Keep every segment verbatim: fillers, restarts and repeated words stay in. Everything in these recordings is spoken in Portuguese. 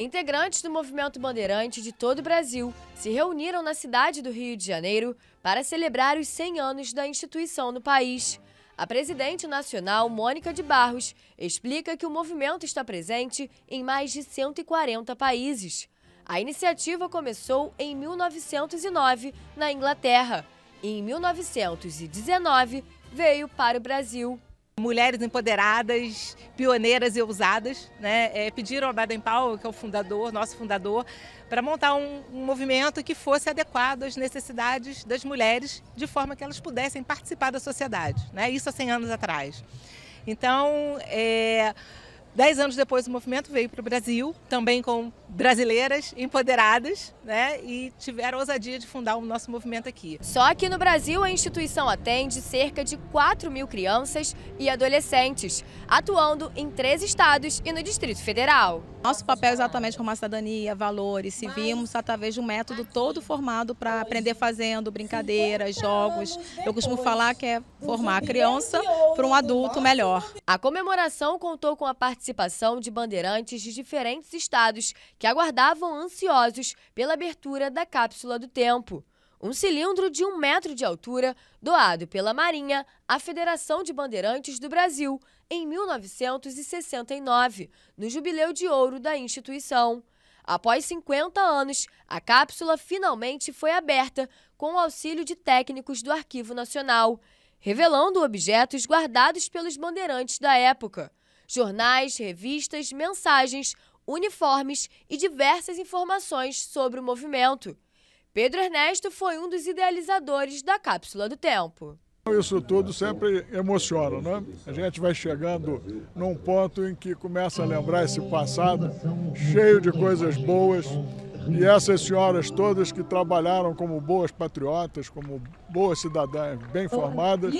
Integrantes do Movimento Bandeirante de todo o Brasil se reuniram na cidade do Rio de Janeiro para celebrar os cem anos da instituição no país. A presidente nacional, Mônica de Barros, explica que o movimento está presente em mais de cento e quarenta países. A iniciativa começou em mil novecentos e nove, na Inglaterra, e em mil novecentos e dezenove veio para o Brasil. Mulheres empoderadas, pioneiras e ousadas, né, é, pediram a Baden Powell, que é o fundador, nosso fundador, para montar um, um movimento que fosse adequado às necessidades das mulheres, de forma que elas pudessem participar da sociedade, né, isso há cem anos atrás. Então, é, dez anos depois o movimento veio para o Brasil, também com brasileiras empoderadas, né, e tiveram a ousadia de fundar o nosso movimento aqui. Só que no Brasil a instituição atende cerca de quatro mil crianças e adolescentes, atuando em três estados e no Distrito Federal. Nosso papel é exatamente formar cidadania, valores, civismos, através de um método todo formado para aprender fazendo, brincadeiras, jogos. Eu costumo falar que é formar a criança para um adulto melhor. A comemoração contou com a participação de bandeirantes de diferentes estados que aguardavam ansiosos pela abertura da cápsula do tempo. Um cilindro de um metro de altura, doado pela Marinha à Federação de Bandeirantes do Brasil em mil novecentos e sessenta e nove, no Jubileu de Ouro da instituição. Após cinquenta anos, a cápsula finalmente foi aberta com o auxílio de técnicos do Arquivo Nacional, revelando objetos guardados pelos bandeirantes da época: jornais, revistas, mensagens, uniformes e diversas informações sobre o movimento. Pedro Ernesto foi um dos idealizadores da Cápsula do Tempo. Isso tudo sempre emociona, né? A gente vai chegando num ponto em que começa a lembrar esse passado cheio de coisas boas, e essas senhoras todas que trabalharam como boas patriotas, como boas cidadãs bem formadas,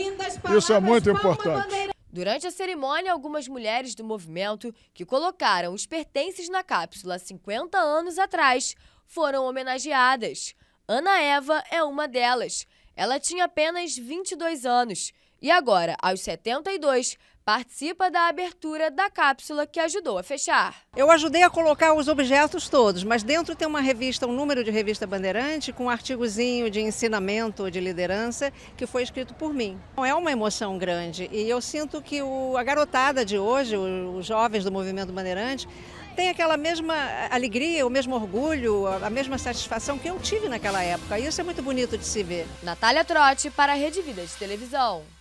isso é muito importante. Durante a cerimônia, algumas mulheres do movimento que colocaram os pertences na cápsula há cinquenta anos atrás foram homenageadas. Ana Eva é uma delas. Ela tinha apenas vinte e dois anos e agora, aos setenta e dois, participa da abertura da cápsula que ajudou a fechar. Eu ajudei a colocar os objetos todos, mas dentro tem uma revista, um número de revista Bandeirante, com um artigozinho de ensinamento, de liderança, que foi escrito por mim. É uma emoção grande e eu sinto que o, a garotada de hoje, os jovens do Movimento Bandeirante, tem aquela mesma alegria, o mesmo orgulho, a mesma satisfação que eu tive naquela época. E isso é muito bonito de se ver. Natália Trotti para a Rede Vida de Televisão.